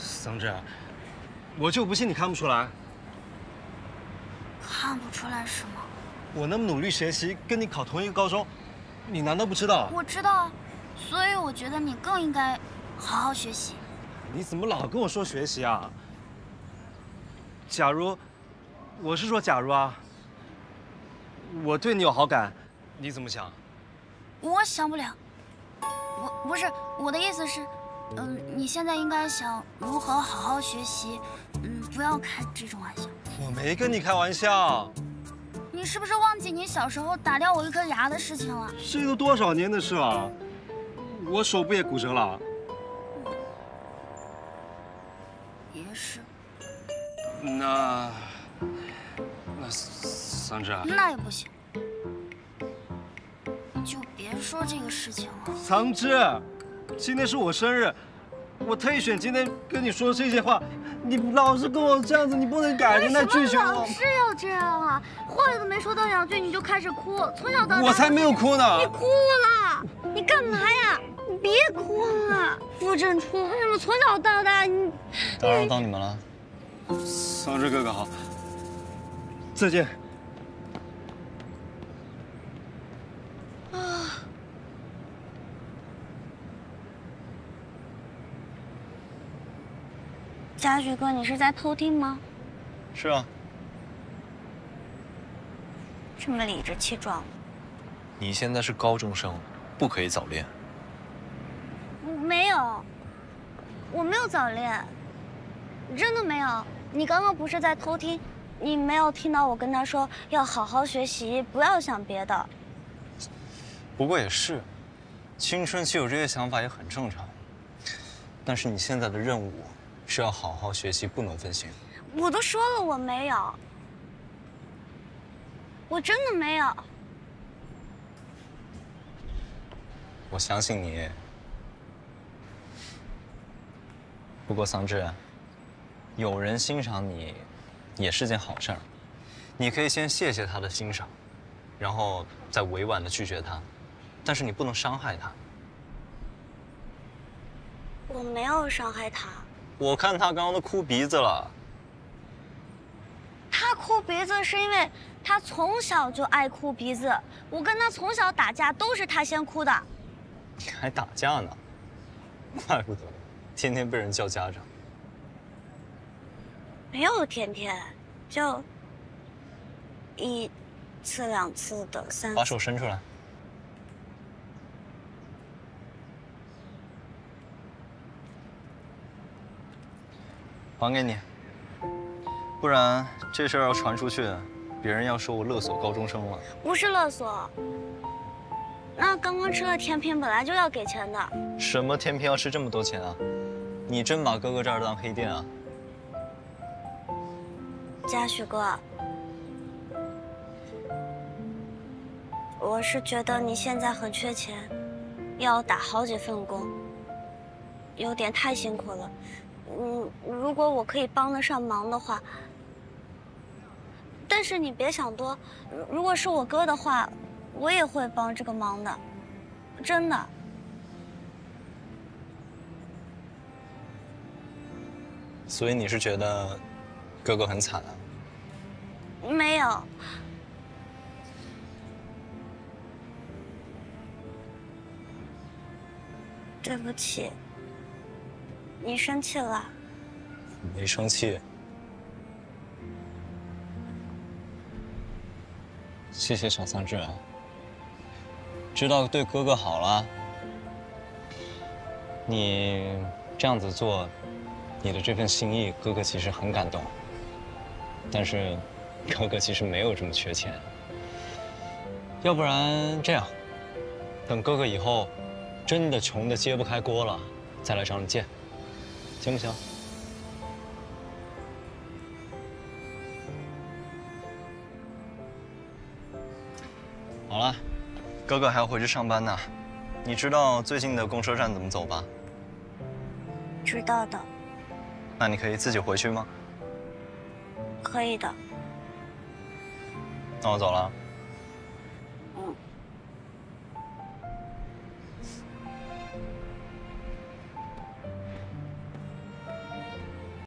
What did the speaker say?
桑芷，我就不信你看不出来。看不出来什么？我那么努力学习，跟你考同一个高中，你难道不知道？我知道，所以我觉得你更应该好好学习。你怎么老跟我说学习啊？假如，我是说假如啊，我对你有好感，你怎么想？我想不了。 不是我的意思是，你现在应该想如何好好学习，不要开这种玩笑。我没跟你开玩笑。你是不是忘记你小时候打掉我一颗牙的事情了？这都多少年的事了，我手不也骨折了？也是。那桑芷啊？那也不行。 就别说这个事情了，桑芷，今天是我生日，我特意选今天跟你说这些话，你老是跟我这样子，你不能改天再拒绝我。老是要这样啊，话都没说到两句你就开始哭，从小到大我才没有哭呢。你哭了，你干嘛呀？你别哭了，傅振初，为什么从小到大你？打扰到你们了，桑芷哥哥好，再见。 嘉许哥，你是在偷听吗？是啊。这么理直气壮。你现在是高中生，不可以早恋。没有，我没有早恋，真的没有。你刚刚不是在偷听？你没有听到我跟他说要好好学习，不要想别的。不过也是，青春期有这些想法也很正常。但是你现在的任务。 是要好好学习，不能分心。我都说了我没有，我真的没有。我相信你。不过桑芷，有人欣赏你，也是件好事儿。你可以先谢谢他的欣赏，然后再委婉的拒绝他，但是你不能伤害他。我没有伤害他。 我看他刚刚都哭鼻子了。他哭鼻子是因为他从小就爱哭鼻子。我跟他从小打架都是他先哭的。你还打架呢？怪不得天天被人叫家长。没有天天，就一次两次的三。把手伸出来。 还给你，不然这事儿要传出去，别人要说我勒索高中生了。不是勒索，那刚刚吃了甜品本来就要给钱的。什么甜品要吃这么多钱啊？你真把哥哥这儿当黑店啊？嘉许哥，我是觉得你现在很缺钱，要打好几份工，有点太辛苦了。 如果我可以帮得上忙的话，但是你别想多。如果是我哥的话，我也会帮这个忙的，真的。所以你是觉得哥哥很惨啊？没有。对不起。 你生气了？没生气。谢谢小桑芷，知道对哥哥好了。你这样子做，你的这份心意，哥哥其实很感动。但是，哥哥其实没有这么缺钱。要不然这样，等哥哥以后真的穷得揭不开锅了，再来找你借。 行不行？好了，哥哥还要回去上班呢。你知道最近的公车站怎么走吧？知道的。那你可以自己回去吗？可以的。那我走了。嗯。